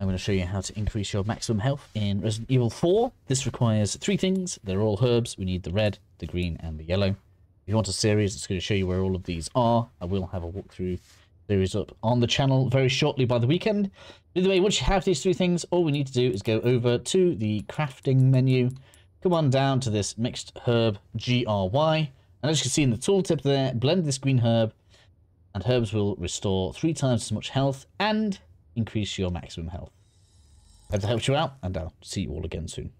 I'm going to show you how to increase your maximum health in Resident Evil 4. This requires three things. They're all herbs. We need the red, the green, and the yellow. If you want a series, it's going to show you where all of these are. I will have a walkthrough series up on the channel very shortly by the weekend. Either way, once you have these three things, all we need to do is go over to the crafting menu. Come on down to this mixed herb GRY. And as you can see in the tooltip there, blend this green herb and herbs will restore 3 times as much health and increase your maximum health. Hope that helps you out, and I'll see you all again soon.